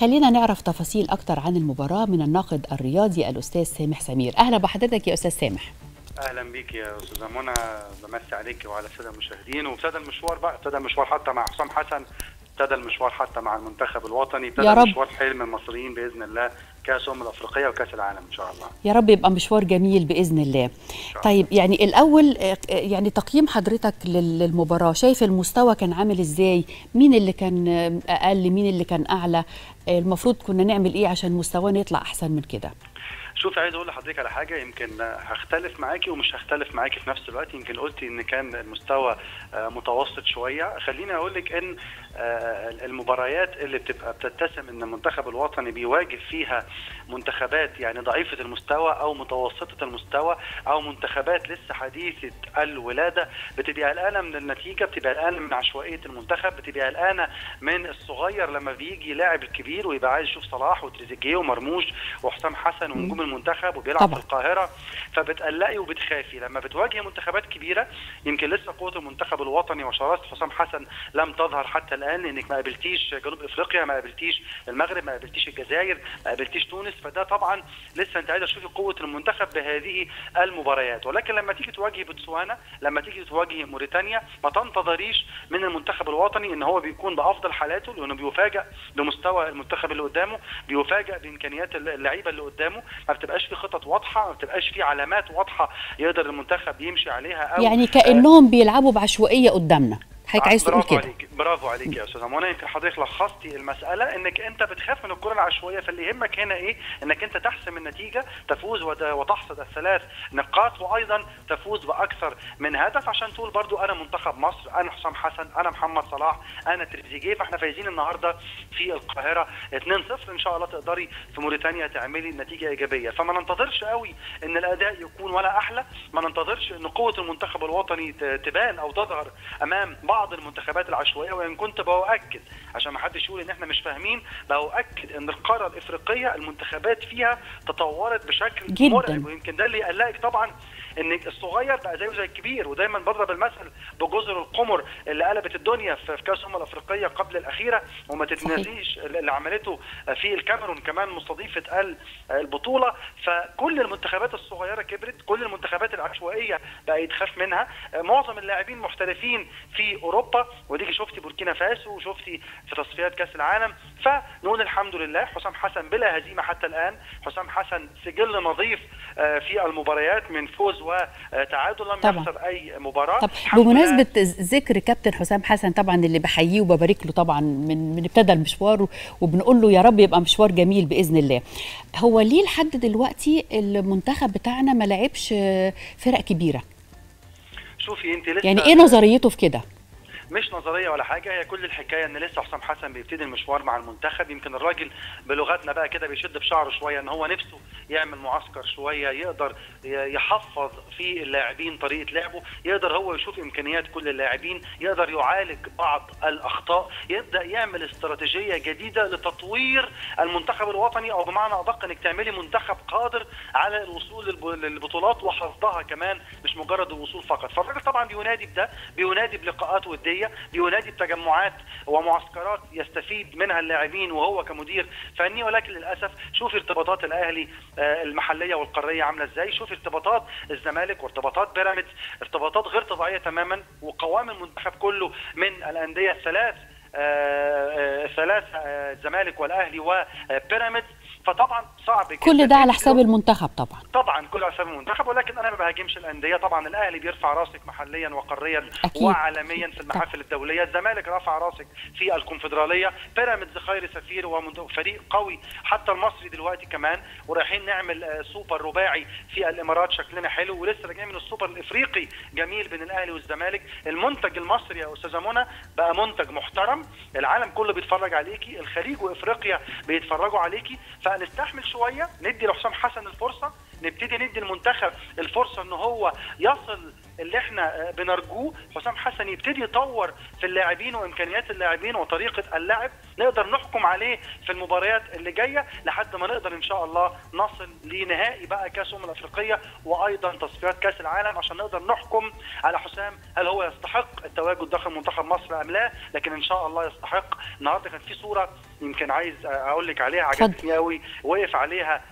خلينا نعرف تفاصيل أكتر عن المباراة من الناقد الرياضي الأستاذ سامح سمير. أهلا بحضرتك يا أستاذ سامح. اهلا بيك يا استاذه منى، بمسي عليك وعلى الساده المشاهدين. وابتدى المشوار بقى، ابتدى المشوار حتى مع حسام حسن، ابتدى المشوار حتى مع المنتخب الوطني، ابتدى مشوار حلم المصريين باذن الله كاس امم افريقيا وكاس العالم ان شاء الله. يا رب يبقى مشوار جميل باذن الله. طيب يعني الاول يعني تقييم حضرتك للمباراه، شايف المستوى كان عامل ازاي؟ مين اللي كان اقل؟ مين اللي كان اعلى؟ المفروض كنا نعمل ايه عشان مستوانا يطلع احسن من كده؟ شوف، عايز اقول لحضرتك على حاجه، يمكن هختلف معاكي ومش هختلف معاكي في نفس الوقت. يمكن قلتي ان كان المستوى متوسط شويه. خليني اقول لك ان المباريات اللي بتبقى بتتسم ان المنتخب الوطني بيواجه فيها منتخبات يعني ضعيفه المستوى او متوسطه المستوى او منتخبات لسه حديثه الولاده، بتبقى قلقانه من النتيجه، بتبقى قلقانه من عشوائيه المنتخب، بتبقى قلقانه من الصغير لما بيجي لاعب الكبير ويبقى عايز يشوف صلاح وتريزيجيه ومرموش وحسام حسن ونجوم المنتخب وبيلعب طبعا في القاهره، فبتقلقي وبتخافي لما بتواجهي منتخبات كبيره. يمكن لسه قوه المنتخب الوطني وشراسه حسام حسن لم تظهر حتى الان، لانك ما قابلتيش جنوب افريقيا، ما قابلتيش المغرب، ما قابلتيش الجزائر، ما قابلتيش تونس، فده طبعا لسه انت عايزه تشوفي قوه المنتخب بهذه المباريات. ولكن لما تيجي تواجهي بوتسوانا، لما تيجي تواجهي موريتانيا، ما تنتظريش من المنتخب الوطني ان هو بيكون بافضل حالاته، لانه بيفاجئ بمستوى المنتخب اللي قدامه، بيفاجئ بامكانيات اللعيبه اللي قدامه، ما بتبقاش في خطط واضحه، ما بتبقاش في علامات واضحه يقدر المنتخب يمشي عليها، او يعني كانهم بيلعبوا بعشوائيه قدامنا. حضرتك عايز تقول كده؟ برافو عليك يا استاذه منى. يمكن حضرتك لخصتي المساله، انك انت بتخاف من الكره العشوائيه، فاللي يهمك هنا ايه؟ انك انت تحسم النتيجه، تفوز وتحصد الثلاث نقاط، وايضا تفوز باكثر من هدف، عشان تقول برضو انا منتخب مصر، انا حسام حسن، انا محمد صلاح، انا تريزيجيه، فاحنا فايزين النهارده في القاهره 2-0، ان شاء الله تقدري في موريتانيا تعملي نتيجه ايجابيه. فما ننتظرش قوي ان الاداء يكون ولا احلى، ما ننتظرش ان قوه المنتخب الوطني تبان او تظهر امام بعض المنتخبات العشوائيه. وان كنت بؤكد عشان ما حدش يقول ان احنا مش فاهمين، بؤكد ان القاره الافريقيه المنتخبات فيها تطورت بشكل مرعب، ويمكن ده اللي يقلقك طبعا، ان الصغير بقى زيه زي الكبير. ودايما بضرب المثل بجزر القمر اللي قلبت الدنيا في كاس الامم الافريقيه قبل الاخيره، وما تتنسيش اللي عملته في الكاميرون كمان مستضيفه البطوله. فكل المنتخبات الصغيره كبرت، كل المنتخبات العشوائيه بقى يتخاف منها، معظم اللاعبين محترفين في اوروبا، وديكي شفتي بوركينا فاسو وشفتي في تصفيات كاس العالم. فنقول الحمد لله، حسام حسن بلا هزيمه حتى الان، حسام حسن سجل نظيف في المباريات من فوز وتعادل، لم يخسر اي مباراه. طب بمناسبه ذكر كابتن حسام حسن طبعا، اللي بحييه وببارك له طبعا من ابتدى المشوار، وبنقول له يا رب يبقى مشوار جميل باذن الله. هو ليه لحد دلوقتي المنتخب بتاعنا ما لعبش فرق كبيره؟ شوفي انت لسه، يعني ايه نظريته في كده؟ مش نظريه ولا حاجه، هي كل الحكايه ان لسه حسام حسن بيبتدي المشوار مع المنتخب. يمكن الراجل بلغتنا بقى كده بيشد بشعره شويه، ان هو نفسه يعمل معسكر شويه، يقدر يحفظ في اللاعبين طريقه لعبه، يقدر هو يشوف امكانيات كل اللاعبين، يقدر يعالج بعض الاخطاء، يبدا يعمل استراتيجيه جديده لتطوير المنتخب الوطني، او بمعنى ادق انك تعملي منتخب قادر على الوصول للبطولات وحفظها كمان، مش مجرد الوصول فقط. فالراجل طبعا بينادي بده، بينادي بلقاءات وديه، بينادي بتجمعات ومعسكرات يستفيد منها اللاعبين وهو كمدير فني. ولكن للاسف شوفي ارتباطات الاهلي المحليه والقاريه عامله ازاي، شوفي ارتباطات الزمالك وارتباطات بيراميدز، ارتباطات غير طبيعيه تماما. وقوام المنتخب كله من الانديه الثلاث الزمالك والاهلي وبيراميدز، فطبعا صعب كل ده على حساب المنتخب. طبعا كله على حساب المنتخب، ولكن انا ما بهاجمش الانديه. طبعا الاهلي بيرفع راسك محليا وقاريا وعالميا في المحافل الدوليه، الزمالك رفع راسك في الكونفدراليه، بيراميدز خير سفير وفريق قوي حتى المصري دلوقتي كمان، ورايحين نعمل سوبر رباعي في الامارات شكلنا حلو، ولسه راجعين من السوبر الافريقي جميل بين الاهلي والزمالك. المنتج المصري يا استاذه منى بقى منتج محترم، العالم كله بيتفرج عليكي، الخليج وافريقيا بيتفرجوا عليكي، نستحمل شويه، ندي لحسام حسن الفرصه، نبتدي ندي المنتخب الفرصه ان هو يصل اللي احنا بنرجوه. حسام حسن يبتدي يطور في اللاعبين وامكانيات اللاعبين وطريقه اللعب، نقدر نحكم عليه في المباريات اللي جايه لحد ما نقدر ان شاء الله نصل لنهائي بقى كاس الامم الافريقيه وايضا تصفيات كاس العالم، عشان نقدر نحكم على حسام هل هو يستحق التواجد داخل منتخب مصر ام لا. لكن ان شاء الله يستحق. النهارده كان في صوره يمكن عايز اقول لك عليها، عجبتني قوي، وقف عليها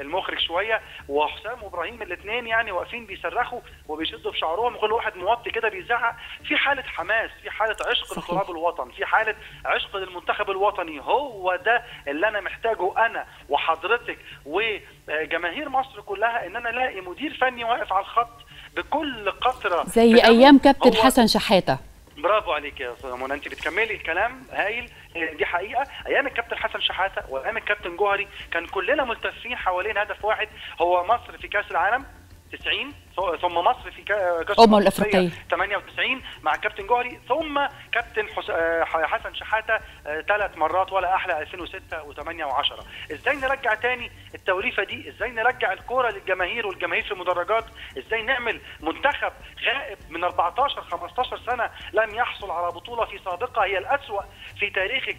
المخرج شويه، وحسام وابراهيم الاثنين يعني واقفين بيصرخوا وبيشدوا في شعرهم، وكل واحد موطي كده بيزعق، في حاله حماس، في حاله عشق لتراب الوطن، في حاله عشق للمنتخب الوطني. هو ده اللي انا محتاجه انا وحضرتك وجماهير مصر كلها، ان انا الاقي مدير فني واقف على الخط بكل قطره زي ايام كابتن حسن شحاته. برافو عليك يا استاذه منى، انت بتكملي الكلام هايل. دي حقيقه ايام الكابتن حسن شحاته وايام الكابتن جوهري كان كلنا ملتفين حوالين هدف واحد، هو مصر في كاس العالم 90 ثم مصر في كاس الامم الافريقيه 98 مع كابتن جوهري، ثم كابتن حسن شحاته 3 مرات ولا احلى 2006 و8 و10. ازاي نرجع تاني التوليفه دي؟ ازاي نرجع الكوره للجماهير والجماهير في المدرجات؟ ازاي نعمل منتخب غائب من 14 15 سنه لم يحصل على بطوله في سابقه هي الأسوأ في تاريخك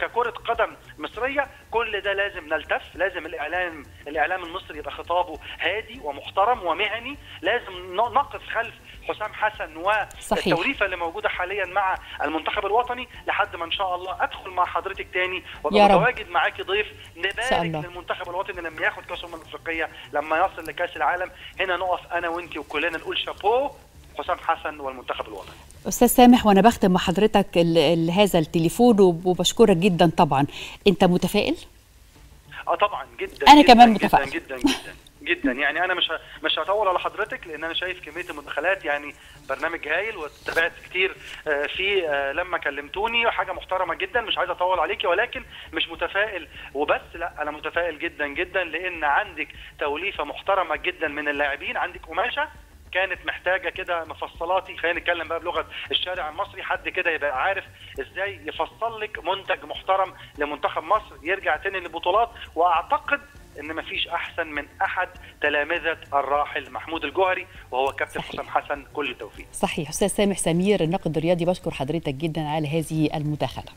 ككره قدم مصريه؟ كل ده لازم نلتف، لازم الاعلام المصري يبقى خطابه هادي ومحترم ومهني، لازم نقف خلف حسام حسن والتوليفه اللي موجوده حاليا مع المنتخب الوطني لحد ما ان شاء الله ادخل مع حضرتك تاني وابقى متواجد معاكي ضيف، نبارك للمنتخب الوطني لما ياخد كاس الامم الافريقيه، لما يصل لكاس العالم. هنا نقف انا وانتي وكلنا نقول شابوه حسام حسن والمنتخب الوطني. استاذ سامح، وانا بختم مع حضرتك هذا التليفون وبشكرك جدا. طبعا انت متفائل؟ اه طبعا جدا. انا كمان متفائل جدا جدا جدا جدا. يعني انا مش هطول على حضرتك لان انا شايف كميه المداخلات، يعني برنامج هايل واتبعت كتير فيه لما كلمتوني، حاجه محترمه جدا. مش عايز اطول عليكي، ولكن مش متفائل وبس، لا انا متفائل جدا جدا، لان عندك توليفه محترمه جدا من اللاعبين، عندك قماشه كانت محتاجه كده مفصلاتي، خلينا نتكلم بقى بلغه الشارع المصري، حد كده يبقى عارف ازاي يفصل لك منتج محترم لمنتخب مصر يرجع تاني للبطولات. واعتقد ان مفيش احسن من احد تلامذه الراحل محمود الجوهري وهو كابتن حسام حسن. كل التوفيق. صحيح. استاذ سامح سمير الناقد الرياضي، بشكر حضرتك جدا على هذه المداخله.